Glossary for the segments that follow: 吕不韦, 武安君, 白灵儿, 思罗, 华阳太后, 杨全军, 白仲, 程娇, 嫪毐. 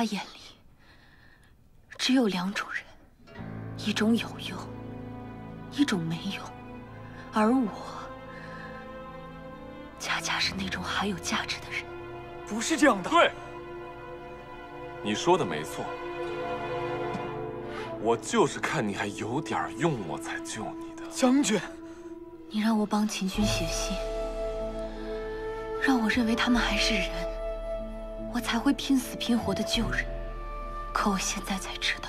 他眼里只有两种人，一种有用，一种没用，而我恰恰是那种还有价值的人。不是这样的。对，你说的没错。 我就是看你还有点用，我才救你的，将军。你让我帮秦军写信，让我认为他们还是人，我才会拼死拼活的救人。可我现在才知道，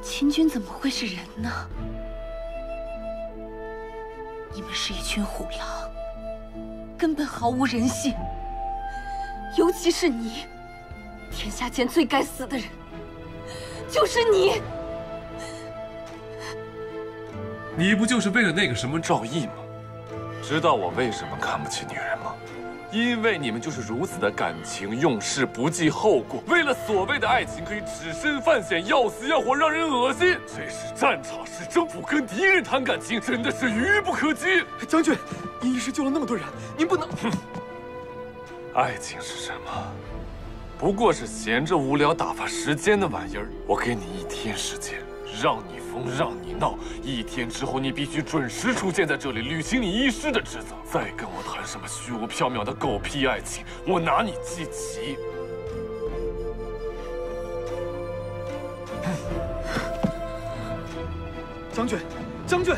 秦军怎么会是人呢？你们是一群虎狼，根本毫无人性。尤其是你，天下间最该死的人。 就是你，你不就是为了那个什么赵毅吗？知道我为什么看不起女人吗？因为你们就是如此的感情用事，不计后果，为了所谓的爱情可以只身犯险，要死要活，让人恶心。这是战场，是征服，跟敌人谈感情真的是愚不可及。将军，您一时救了那么多人，您不能……哼，爱情是什么？ 不过是闲着无聊打发时间的玩意儿。我给你一天时间，让你疯，让你闹。一天之后，你必须准时出现在这里，履行你医师的职责。再跟我谈什么虚无缥缈的狗屁爱情，我拿你祭旗！将军，将军。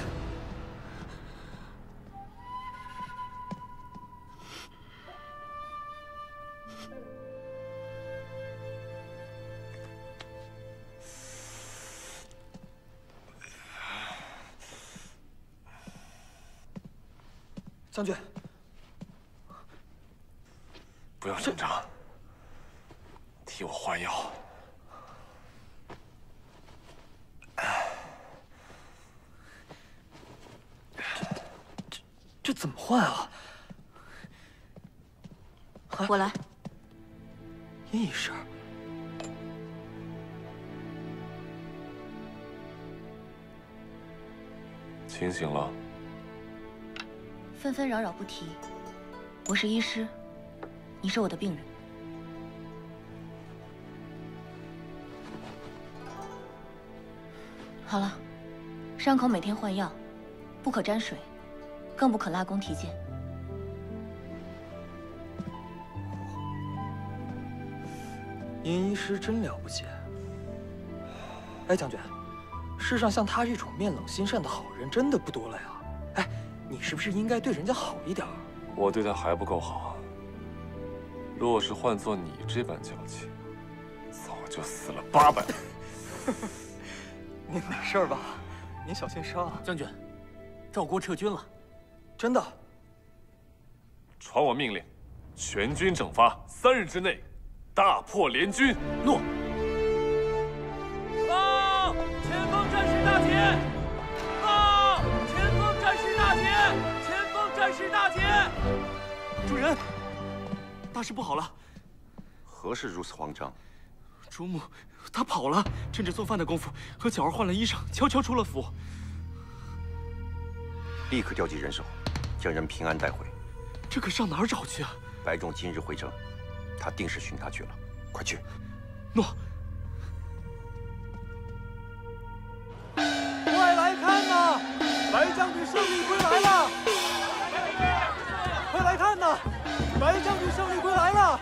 将军，不要紧张，替我换药。这怎么换啊？我来。殷医师，清醒了。 纷纷扰扰不提，我是医师，你是我的病人。好了，伤口每天换药，不可沾水，更不可拉弓提箭。殷医师真了不起。哎，将军，世上像他这种面冷心善的好人真的不多了呀。哎。 你是不是应该对人家好一点啊？我对他还不够好啊。若是换做你这般娇气，早就死了800。您没事吧？您小心伤啊。将军，赵国撤军了，真的。传我命令，全军整发，3日之内，大破联军。诺。报，前锋战士大捷！ 战士大捷！主人，大事不好了！何事如此慌张？主母，她跑了，趁着做饭的功夫和巧儿换了衣裳，悄悄出了府。立刻调集人手，将人平安带回。这可上哪儿找去啊？白仲今日回城，他定是寻他去了。快去！诺。快来看呐，白将军胜利归来了！ 快来看呐，白将军胜利归来了！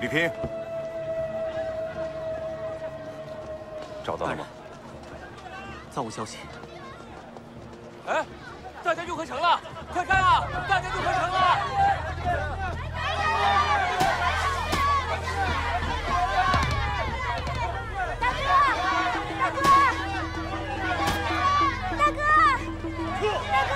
李平，找到了吗？暂无消息。 哎，大家就回城了，快看啊！大家就回城了。大哥，大哥，大哥，大哥。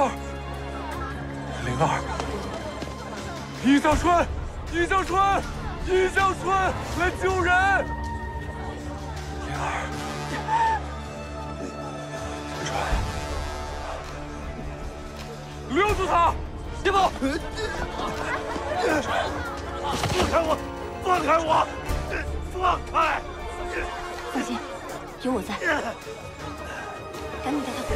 02，尹小春，来救人！02，留住他，别跑！放开我！放开！放心，有我在。赶紧带他回去。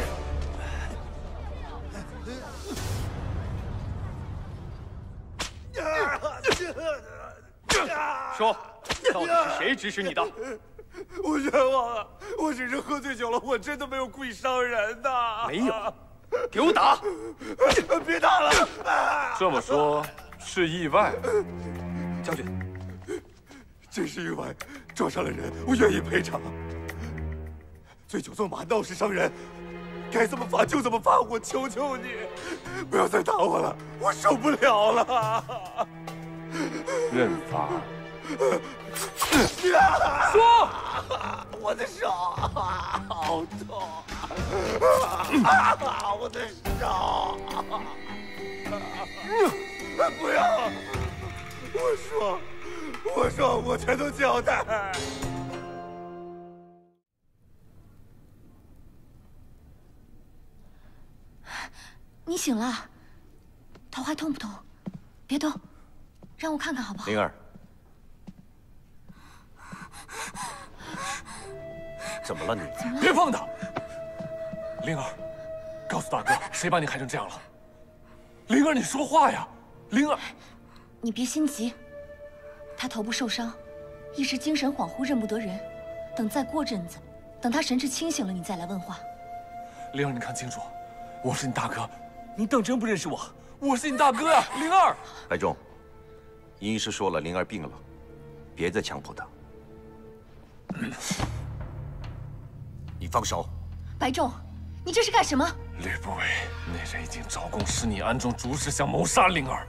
说，到底是谁指使你的？我冤枉啊！我只是喝醉酒了，我真的没有故意伤人的。没有，给我打！别打了！这么说，是意外。将军，真是意外，撞上了人，我愿意赔偿。醉酒纵马，闹事伤人，该怎么罚就怎么罚。我求求你，不要再打我了，我受不了了。认罚。 说，我的手好痛，我的手，不要！我说，我全都交代。你醒了，头还痛不痛？别动，让我看看好不好？灵儿。 怎么了你？别碰他！灵儿，告诉大哥，谁把你害成这样了？灵儿，你说话呀！灵儿，你别心急，他头部受伤，一时精神恍惚，认不得人。等再过阵子，等他神志清醒了，你再来问话。灵儿，你看清楚，我是你大哥，你当真不认识我？我是你大哥呀，灵儿！白仲，医师说了，灵儿病了，别再强迫她。 你放手！白仲，你这是干什么？吕不韦，那人已经招供，是你暗中主使，想谋杀灵儿。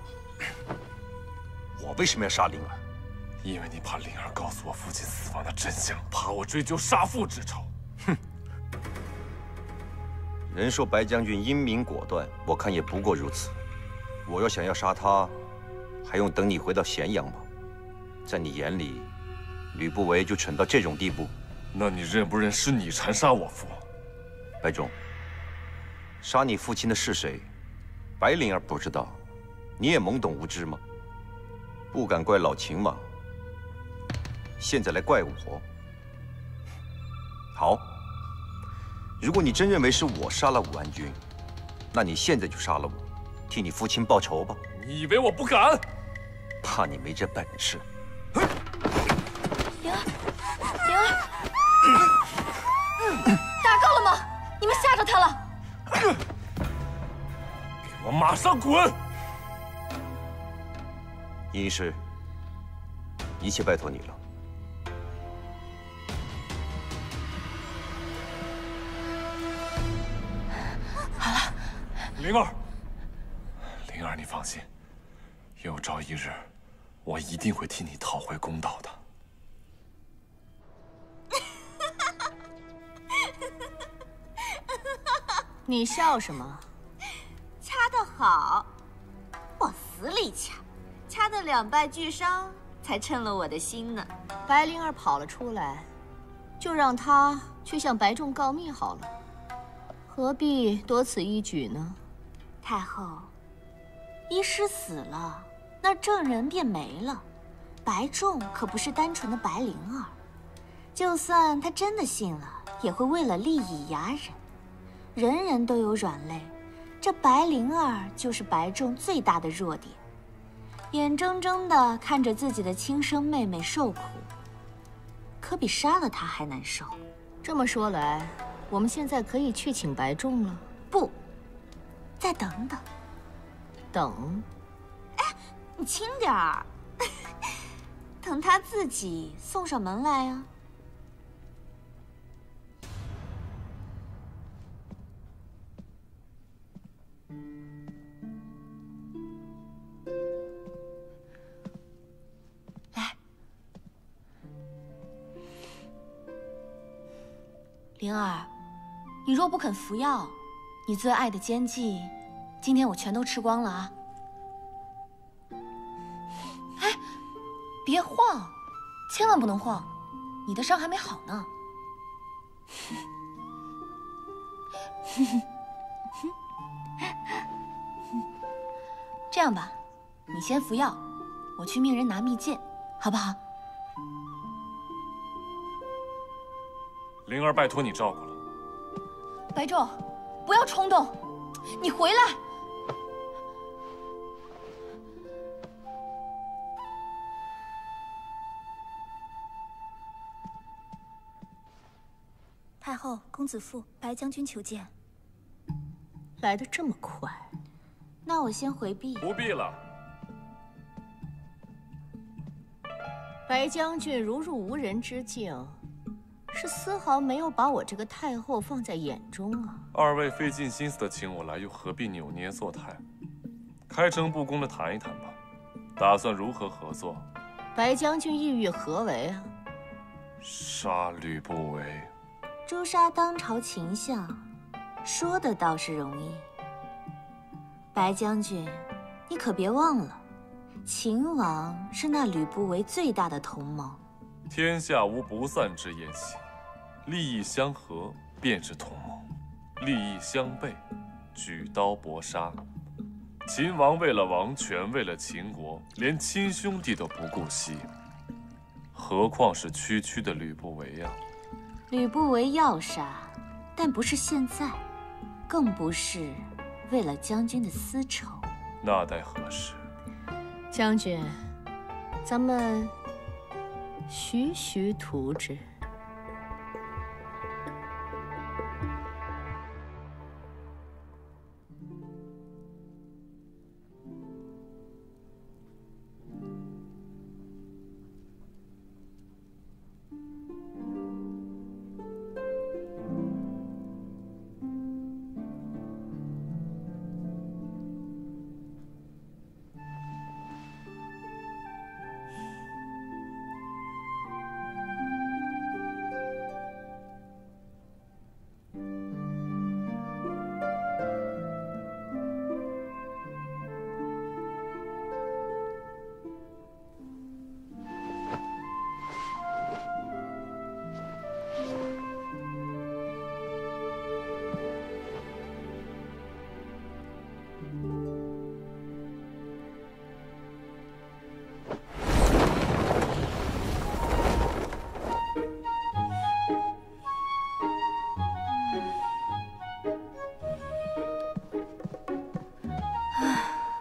我为什么要杀灵儿？因为你怕灵儿告诉我父亲死亡的真相，怕我追究杀父之仇。哼！人说白将军英明果断，我看也不过如此。我若想要杀他，还用等你回到咸阳吗？在你眼里。 吕不韦就蠢到这种地步，那你认不认是你残杀我父？白仲，杀你父亲的是谁？白灵儿不知道，你也懵懂无知吗？不敢怪老秦王，现在来怪我。好，如果你真认为是我杀了武安君，那你现在就杀了我，替你父亲报仇吧。你以为我不敢？怕你没这本事。 灵儿，打够了吗？你们吓着他了！给我马上滚！医师，一切拜托你了。好了，灵儿，你放心，有朝一日，我一定会替你讨回公道的。 你笑什么？掐得好，往死里掐，掐得两败俱伤，才称了我的心呢。白灵儿跑了出来，就让她去向白仲告密好了，何必多此一举呢？太后，医师死了，那证人便没了。白仲可不是单纯的白灵儿，就算他真的信了，也会为了利益压人。 人人都有软肋，这白灵儿就是白仲最大的弱点，眼睁睁地看着自己的亲生妹妹受苦，可比杀了她还难受。这么说来，我们现在可以去请白仲了？不，再等等。等？哎，你轻点儿，等他自己送上门来啊。 灵儿，你若不肯服药，你最爱的煎剂今天我全都吃光了啊！哎，别晃，千万不能晃，你的伤还没好呢。这样吧，你先服药，我去命人拿蜜饯，好不好？灵儿，拜托你照顾了。白仲，不要冲动，你回来。太后、公子父、白将军求见。来得这么快，那我先回避。不必了。白将军如入无人之境。 是丝毫没有把我这个太后放在眼中啊！二位费尽心思的请我来，又何必扭捏作态？开诚布公的谈一谈吧，打算如何合作？白将军意欲何为啊？杀吕不韦，诛杀当朝秦相，说的倒是容易。白将军，你可别忘了，秦王是那吕不韦最大的同谋。天下无不散之宴席。 利益相合便是同谋，利益相悖，举刀搏杀。秦王为了王权，为了秦国，连亲兄弟都不顾惜，何况是区区的吕不韦呀？吕不韦要杀，但不是现在，更不是为了将军的私仇。那待何时？将军，咱们徐徐图之。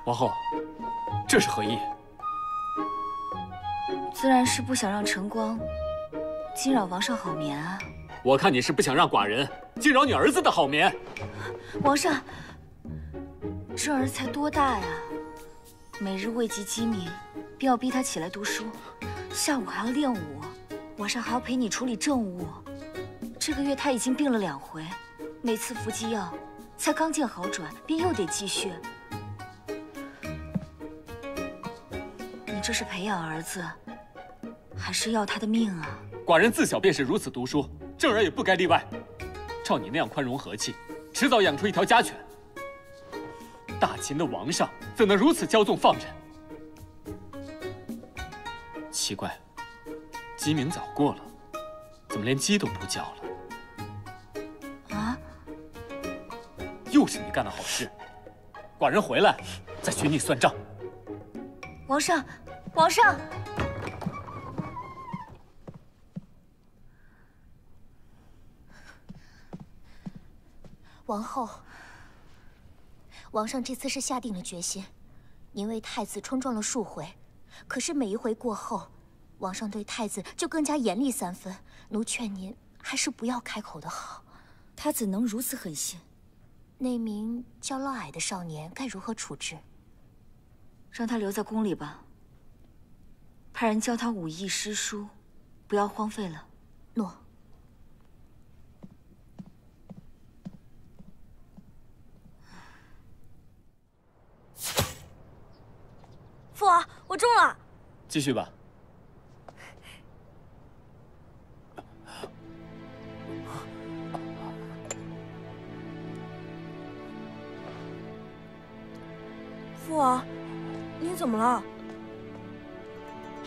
皇后，这是何意？自然是不想让晨光惊扰王上好眠啊！我看你是不想让寡人惊扰你儿子的好眠。王上，这儿才多大呀？每日慰藉饥民，便要逼他起来读书，下午还要练武，晚上还要陪你处理政务。这个月他已经病了2回，每次服剂药才刚见好转，便又得继续。 这是培养儿子，还是要他的命啊？寡人自小便是如此读书，正儿也不该例外。照你那样宽容和气，迟早养出一条家犬。大秦的王上怎能如此骄纵放任？奇怪，鸡鸣早过了，怎么连鸡都不叫了？啊！又是你干的好事，寡人回来再寻你算账。王上。 皇上，王后，王上这次是下定了决心。您为太子冲撞了数回，可是每一回过后，王上对太子就更加严厉3分。奴劝您还是不要开口的好。他怎能如此狠心？那名叫嫪毐的少年该如何处置？让他留在宫里吧。 派人教他武艺诗书，不要荒废了。诺。父王，我中了。继续吧。父王，您怎么了？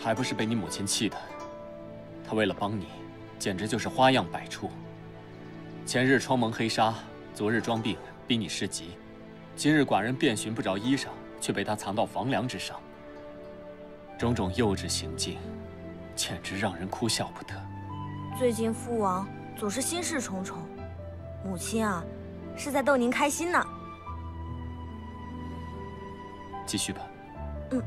还不是被你母亲气的。她为了帮你，简直就是花样百出。前日穿蒙黑纱，昨日装病逼你示疾，今日寡人遍寻不着衣裳，却被她藏到房梁之上。种种幼稚行径，简直让人哭笑不得。最近父王总是心事重重，母亲啊，是在逗您开心呢。 继续吧。嗯。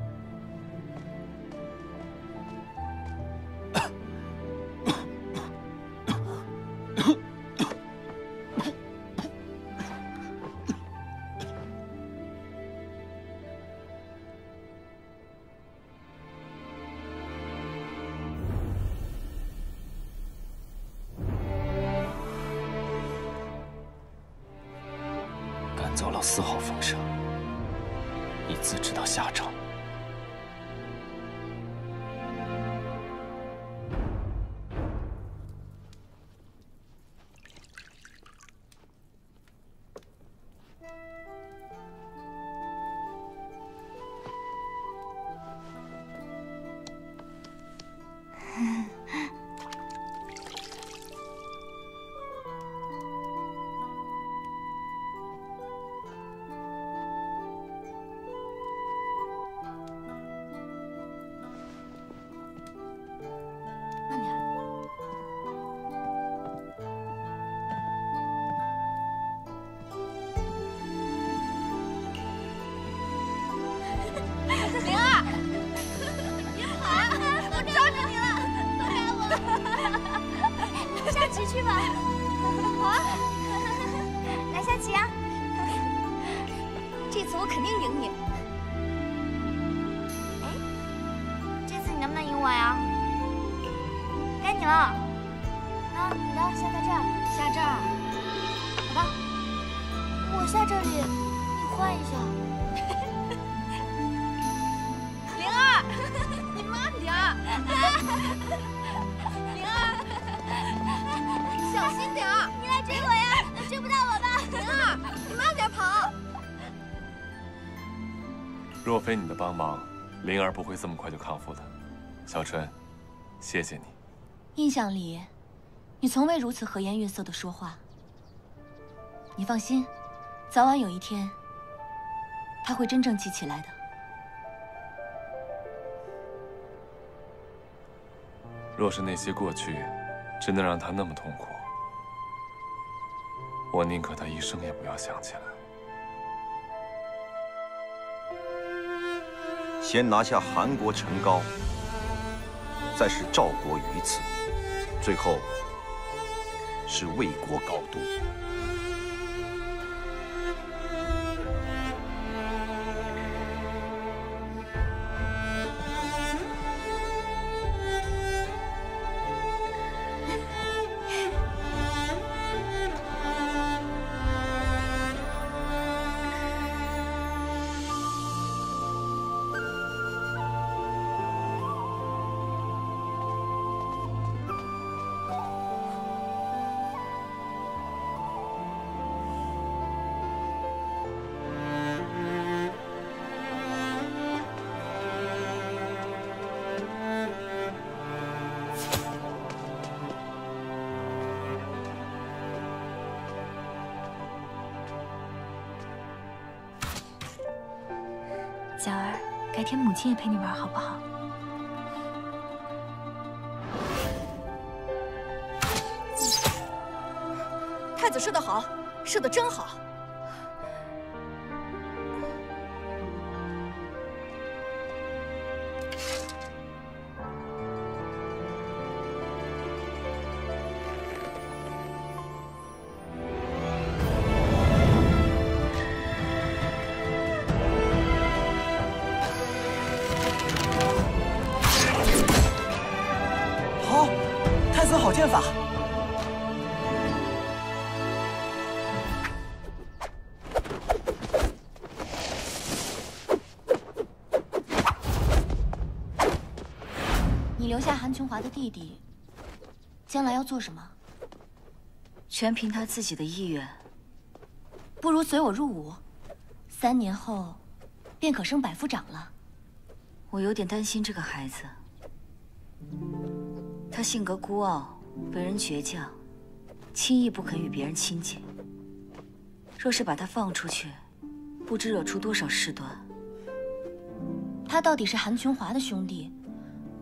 赶走了丝毫风声。 你自知道下场。若非你的帮忙，灵儿不会这么快就康复的。小春，谢谢你。印象里，你从未如此和颜悦色的说话。你放心，早晚有一天，他会真正记起来的。若是那些过去真的让他那么痛苦，我宁可他一生也不要想起来。 先拿下韩国陈高，再是赵国于次，最后是魏国高都。小儿，改天母亲也陪你玩，好不好？太子睡得好，睡得真好。韩琼华的弟弟，将来要做什么？全凭他自己的意愿。不如随我入伍，3年后，便可升百夫长了。我有点担心这个孩子，他性格孤傲，为人倔强，轻易不肯与别人亲近。若是把他放出去，不知惹出多少事端。他到底是韩琼华的兄弟，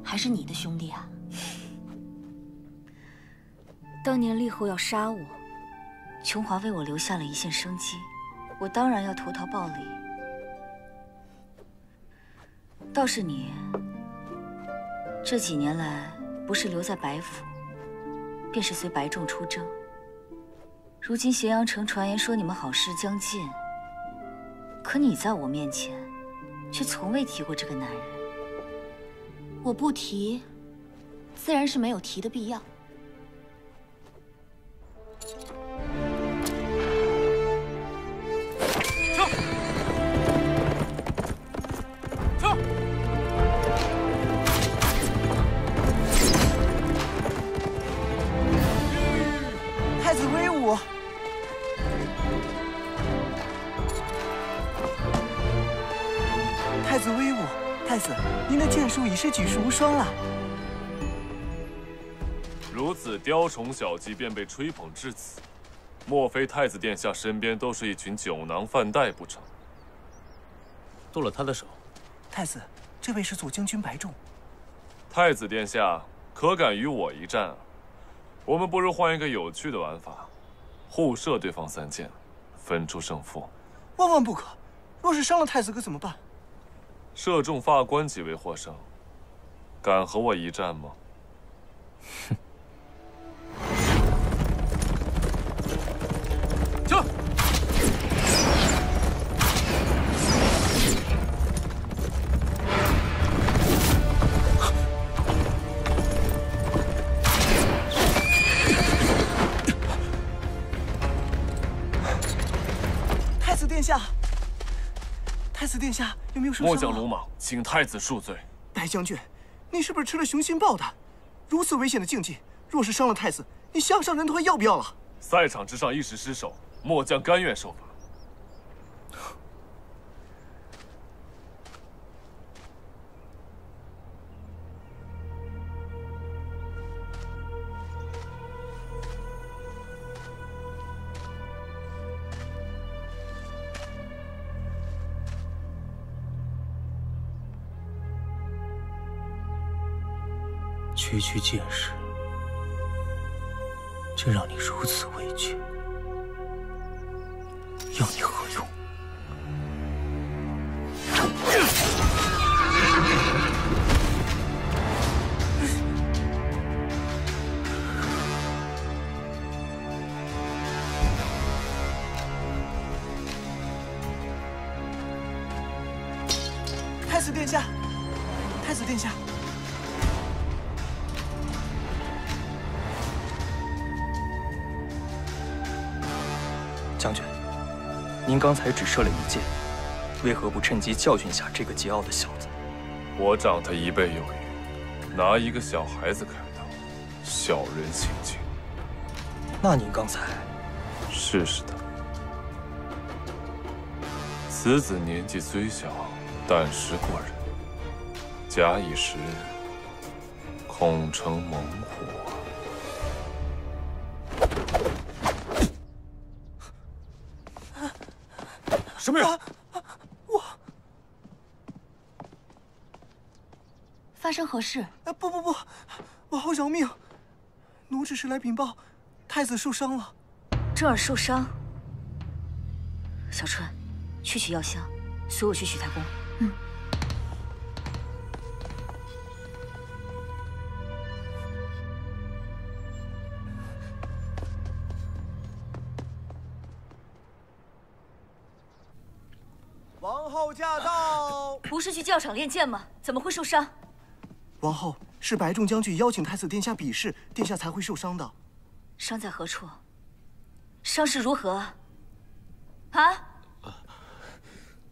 还是你的兄弟啊？ 当年厉后要杀我，琼华为我留下了一线生机，我当然要投桃报李。倒是你，这几年来不是留在白府，便是随白仲出征。如今咸阳城传言说你们好事将近，可你在我面前却从未提过这个男人。我不提，自然是没有提的必要。 是举世无双了。如此雕虫小技便被吹捧至此，莫非太子殿下身边都是一群酒囊饭袋不成？剁了他的手。太子，这位是左京军白仲。太子殿下可敢与我一战啊？我们不如换一个有趣的玩法，互射对方三箭，分出胜负。万万不可！若是伤了太子，可怎么办？射中发冠即为获胜。 敢和我一战吗？哼！撤！太子殿下，太子殿下有没有受伤？莫讲鲁莽，请太子恕罪。白将军。 你是不是吃了雄心豹胆？如此危险的境界，若是伤了太子，你项上人头还要不要了？赛场之上一时失手，末将甘愿受罚。区区剑士，竟让你如此畏惧，要你何用？太子殿下，太子殿下。 将军，您刚才只射了一箭，为何不趁机教训下这个桀骜的小子？我长他一倍有余，拿一个小孩子开刀，小人行径。那您刚才……试试他。此子年纪虽小，但识过人。假以时，恐成猛虎。 什么人？我发生何事？不，我好饶命！奴只是来禀报，太子受伤了。正儿受伤。小春，去取药箱，随我去许太公。嗯。驾到！不是去教场练剑吗？怎么会受伤？王后是白仲将军邀请太子殿下比试，殿下才会受伤的。伤在何处？伤势如何？啊？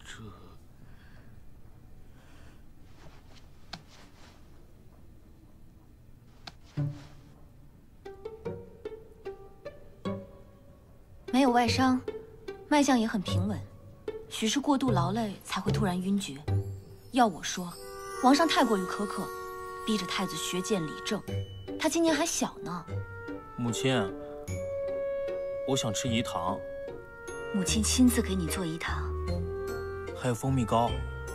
这……没有外伤，脉象也很平稳。许是过度劳累才会突然晕厥。要我说，王上太过于苛刻，逼着太子学剑理政。他今年还小呢。母亲，我想吃饴糖。母亲亲自给你做饴糖，还有蜂蜜糕。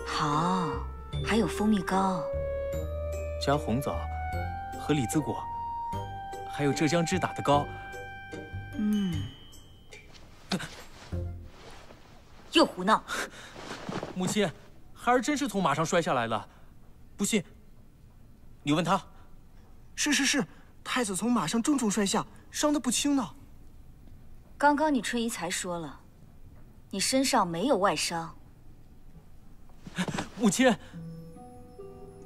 好，还有蜂蜜糕，加红枣和李子果，还有浙江汁打的糕。嗯。 又胡闹！母亲，孩儿真是从马上摔下来了，不信，你问他。是，太子从马上重重摔下，伤得不轻呢。刚刚你春姨才说了，你身上没有外伤。母亲，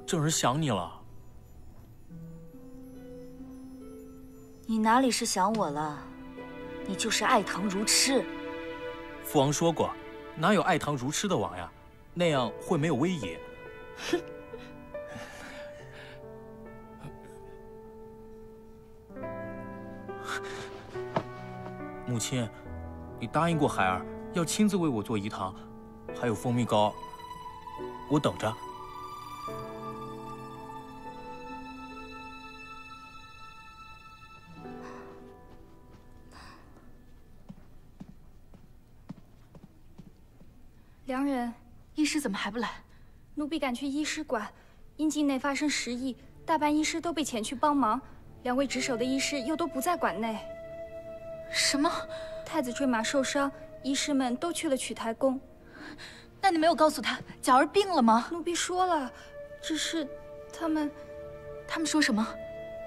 正儿想你了。你哪里是想我了？你就是爱糖如痴。父王说过。 哪有爱糖如痴的王呀？那样会没有威仪。哼！母亲，你答应过孩儿要亲自为我做饴糖，还有蜂蜜糕，我等着。良人，医师怎么还不来？奴婢赶去医师馆，因境内发生时疫，大半医师都被遣去帮忙，两位值守的医师又都不在馆内。什么？太子坠马受伤，医师们都去了曲台宫。那你没有告诉他贾儿病了吗？奴婢说了，只是他们说什么？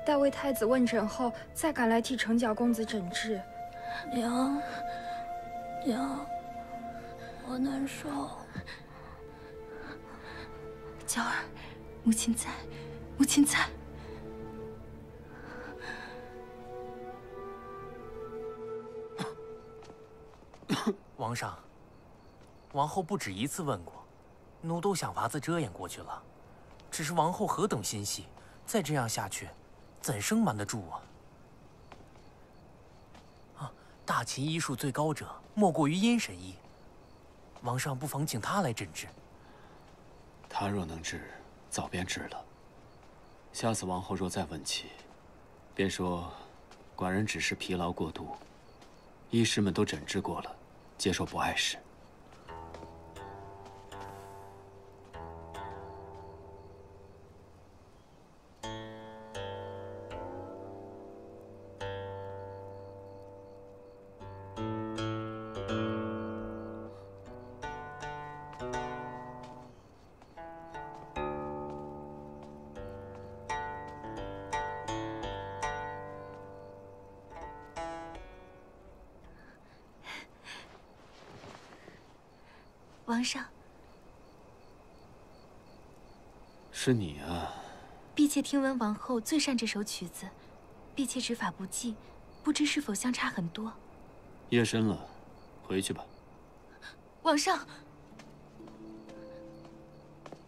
待为太子问诊后，再赶来替成角公子诊治。娘。 我难受，娇儿，母亲在，母亲在。王上，王后不止一次问过，奴都想法子遮掩过去了，只是王后何等心细，再这样下去，怎生瞒得住啊？啊，大秦医术最高者，莫过于阴神医。 王上不妨请他来诊治。他若能治，早便治了。下次王后若再问起，便说寡人只是疲劳过度，医师们都诊治过了，接受不碍事。皇上，是你啊！婢妾听闻王后最善这首曲子，婢妾执法不济，不知是否相差很多。夜深了，回去吧。皇上，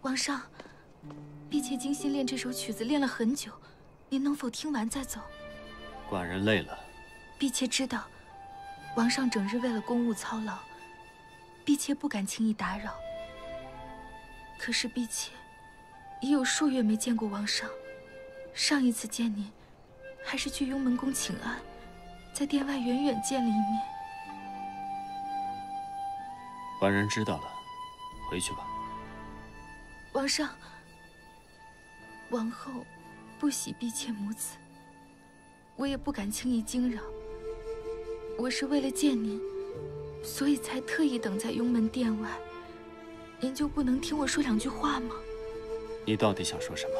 皇上，婢妾精心练这首曲子，练了很久，您能否听完再走？寡人累了。婢妾知道，王上整日为了公务操劳。 婢妾不敢轻易打扰，可是婢妾已有数月没见过王上。上一次见您，还是去雍门宫请安，在殿外远远见了一面。寡人知道了，回去吧。王上，王后不喜婢妾母子，我也不敢轻易惊扰。我是为了见您。 所以才特意等在雍门殿外，您就不能听我说两句话吗？你到底想说什么？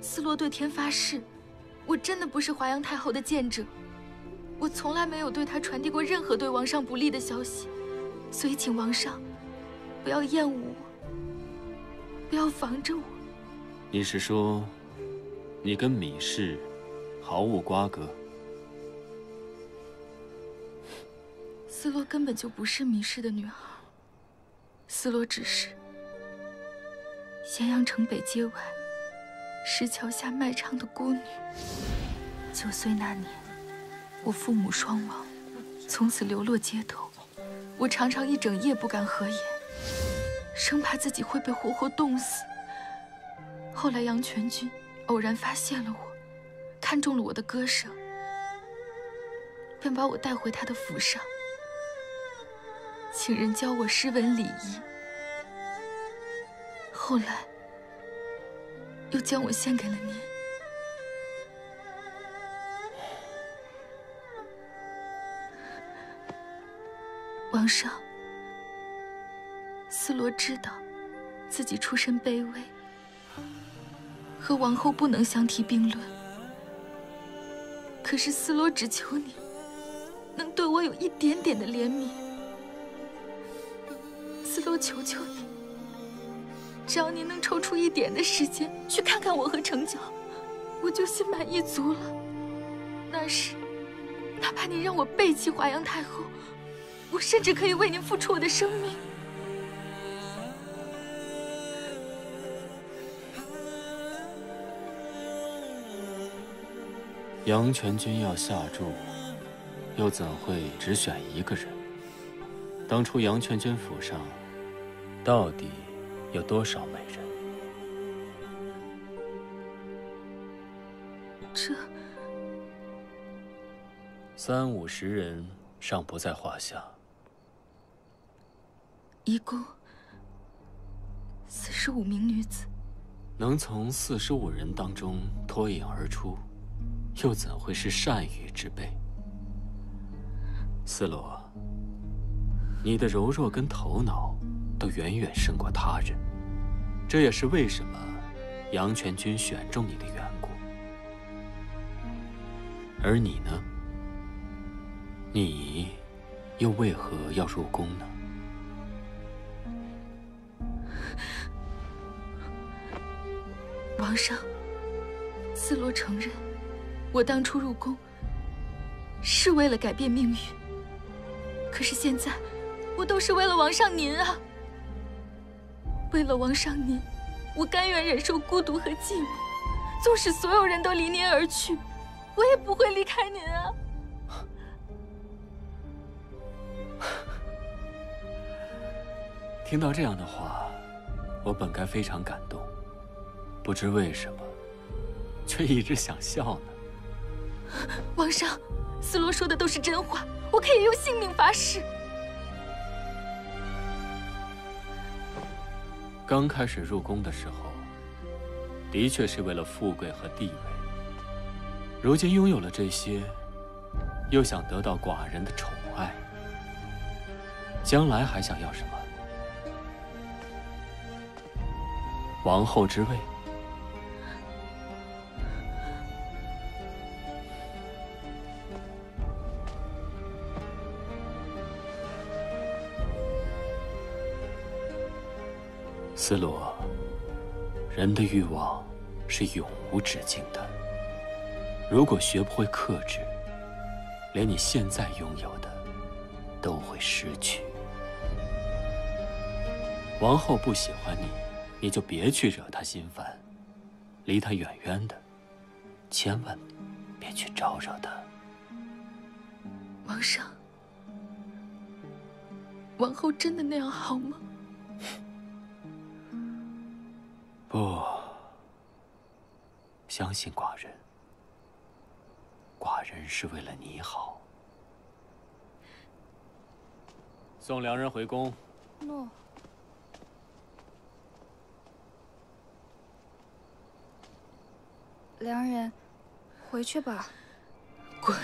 思罗对天发誓，我真的不是华阳太后的见者，我从来没有对她传递过任何对王上不利的消息，所以请王上不要厌恶我，不要防着我。你是说，你跟米氏毫无瓜葛？ 思罗根本就不是米氏的女孩，思罗只是咸阳城北街外石桥下卖唱的孤女。9岁那年，我父母双亡，从此流落街头，我常常一整夜不敢合眼，生怕自己会被活活冻死。后来杨全军偶然发现了我，看中了我的歌声，便把我带回他的府上，请人教我诗文礼仪。后来又将我献给了您。王上，思罗知道自己出身卑微，和王后不能相提并论。可是思罗只求你能对我有一点点的怜悯。思罗，求求你，只要您能抽出一点的时间去看看我和程娇，我就心满意足了。那时，哪怕您让我背弃华阳太后，我甚至可以为您付出我的生命。杨全军要下注，又怎会只选一个人？当初杨全军府上，到底有多少美人？这三五十人尚不在话下。一共45名女子，能从45人当中脱颖而出，又怎会是善与之辈？思罗，你的柔弱跟头脑都远远胜过他人，这也是为什么杨全军选中你的缘故。而你呢？你又为何要入宫呢？王上，思罗承认，我当初入宫是为了改变命运，可是现在我都是为了王上您啊！为了王上您，我甘愿忍受孤独和寂寞，纵使所有人都离您而去，我也不会离开您啊！听到这样的话，我本该非常感动，不知为什么，却一直想笑呢。王上，思罗说的都是真话，我可以用性命发誓。刚开始入宫的时候，的确是为了富贵和地位，如今拥有了这些，又想得到寡人的宠爱，将来还想要什么？王后之位？思罗，人的欲望是永无止境的，如果学不会克制，连你现在拥有的都会失去。王后不喜欢你，你就别去惹她心烦，离她远远的，千万别去招惹她。王上，王后真的那样好吗？不，相信寡人，寡人是为了你好。送良人回宫。诺。良人，回去吧。滚！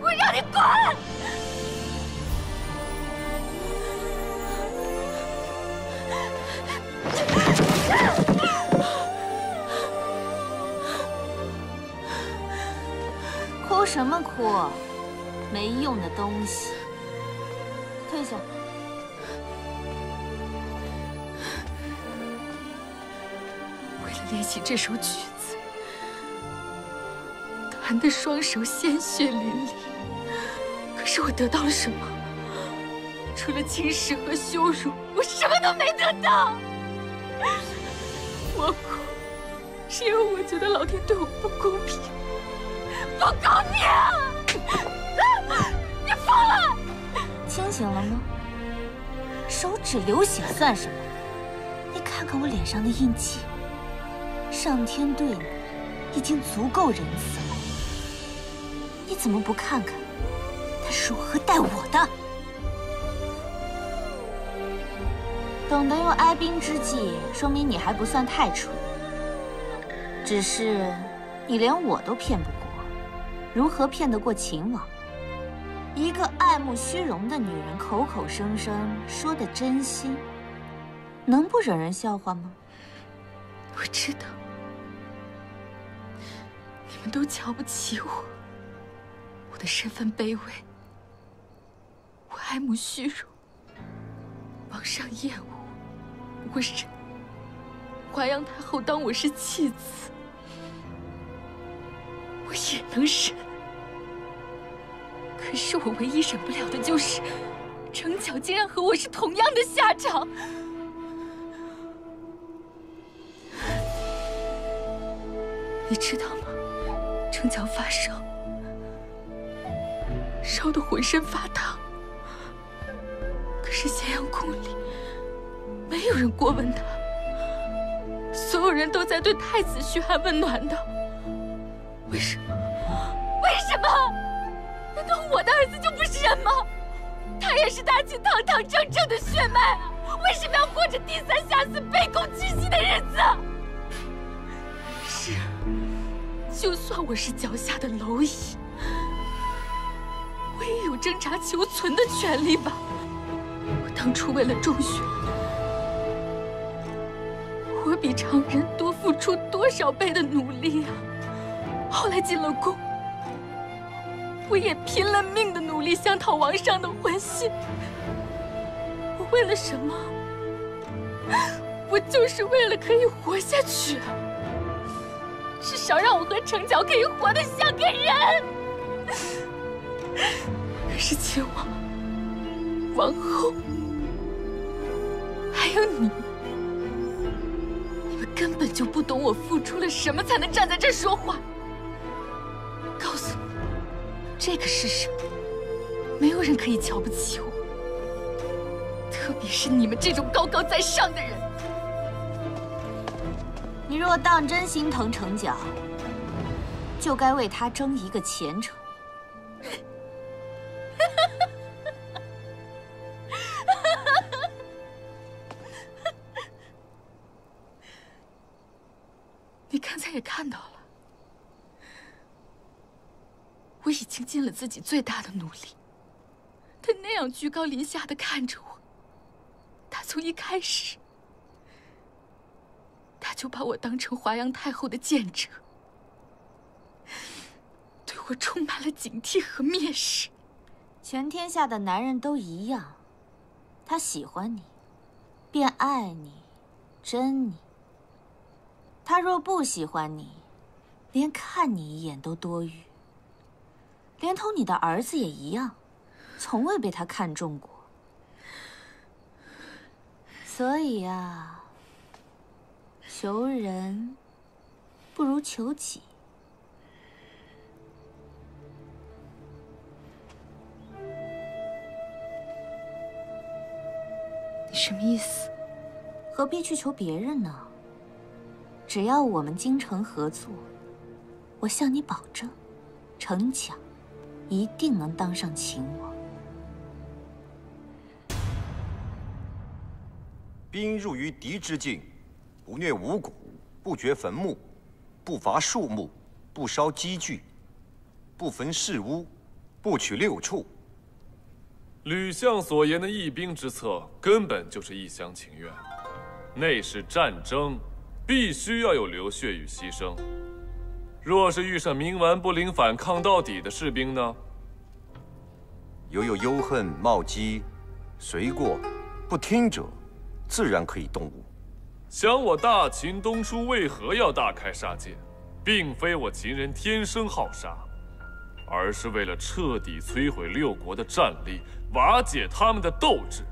我让你滚！哭什么哭？没用的东西！退下！为了练习这首曲子，弹得双手鲜血淋漓。可是我得到了什么？除了轻视和羞辱，我什么都没得到。我哭，是因为我觉得老天对我不公平，不公平！你疯了！清醒了吗？手指流血算什么？你看看我脸上的印记，上天对你已经足够仁慈了。你怎么不看看，他是如何待我的？懂得用哀兵之计，说明你还不算太蠢。只是你连我都骗不过，如何骗得过秦王？ 一个爱慕虚荣的女人，口口声声说的真心，能不惹人笑话吗？我知道，你们都瞧不起我，我的身份卑微，我爱慕虚荣，王上厌恶，我是华阳太后当我是弃子，我也能忍。 可是我唯一忍不了的就是，程巧竟然和我是同样的下场。你知道吗？程巧发烧，烧得浑身发烫。可是咸阳宫里没有人过问她，所有人都在对太子嘘寒问暖的。为什么？为什么？ 难道我的儿子就不是人吗？他也是大秦堂堂正正的血脉啊，为什么要过着低三下四、卑躬屈膝的日子？是，就算我是脚下的蝼蚁，我也有挣扎求存的权利吧。我当初为了中选，我比常人多付出多少倍的努力啊！后来进了宫。 我也拼了命的努力想讨王上的欢心，我为了什么？我就是为了可以活下去啊！至少让我和程巧可以活得像个人。可是秦王、王后，还有你，你们根本就不懂我付出了什么才能站在这儿说话。 这个世上，没有人可以瞧不起我，特别是你们这种高高在上的人。你若当真心疼程角，就该为他争一个前程。你刚才也看到了。 我已经尽了自己最大的努力。他那样居高临下的看着我，他从一开始，他就把我当成华阳太后的见者，对我充满了警惕和蔑视。全天下的男人都一样，他喜欢你，便爱你，珍你；他若不喜欢你，连看你一眼都多余。 连同你的儿子也一样，从未被他看中过。所以啊，求人不如求己。你什么意思？何必去求别人呢？只要我们精诚合作，我向你保证，程巧。 一定能当上秦王。兵入于敌之境，不虐五谷，不掘坟墓，不伐树木，不烧积聚，不焚室屋，不取六畜。吕相所言的义兵之策，根本就是一厢情愿。内是战争，必须要有流血与牺牲。 若是遇上冥顽不灵、反抗到底的士兵呢？犹有忧恨、冒积、随过、不听者，自然可以动武。想我大秦东初为何要大开杀戒，并非我秦人天生好杀，而是为了彻底摧毁六国的战力，瓦解他们的斗志。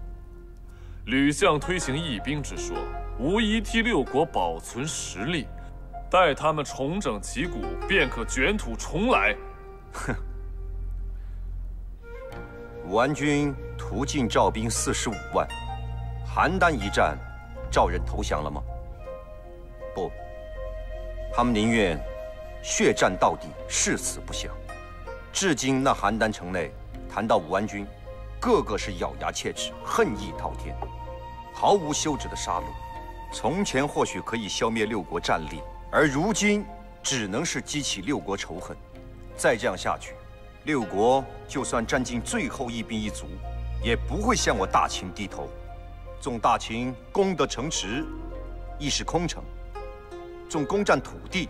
吕相推行义兵之说，无疑替六国保存实力。 待他们重整旗鼓，便可卷土重来。哼，武安军途径赵兵45万，邯郸一战，赵人投降了吗？不，他们宁愿血战到底，誓死不降。至今那邯郸城内，谈到武安军，个个是咬牙切齿，恨意滔天，毫无休止的杀戮。从前或许可以消灭六国战力，而如今只能是激起六国仇恨。再这样下去， 六国就算占尽最后一兵一卒，也不会向我大秦低头。纵大秦攻得城池，亦是空城；纵攻占土地，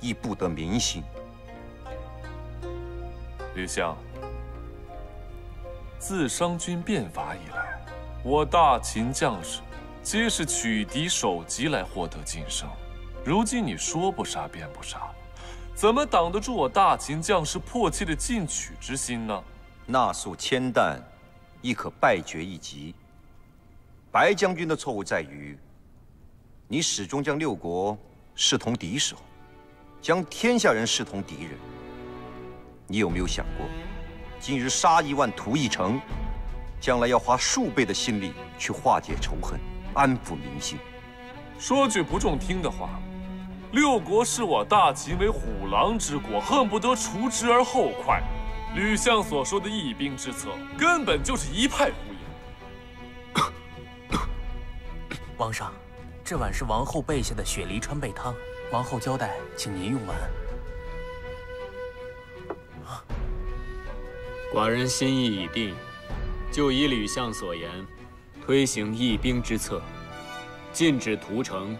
亦不得民心。吕相，自商君变法以来，我大秦将士皆是取敌守击来获得晋升。如今你说不杀便不杀， 怎么挡得住我大秦将士迫切的进取之心呢？那素铅弹，亦可败决一击。白将军的错误在于，你始终将六国视同敌手，将天下人视同敌人。你有没有想过，今日杀1万屠1城，将来要花数倍的心力去化解仇恨，安抚民心？说句不中听的话， 六国视我大秦为虎狼之国，恨不得除之而后快。吕相所说的一兵之策，根本就是一派胡言。王上，这碗是王后备下的雪梨川贝汤，王后交代，请您用完。寡人心意已定，就以吕相所言，推行一兵之策，禁止屠城。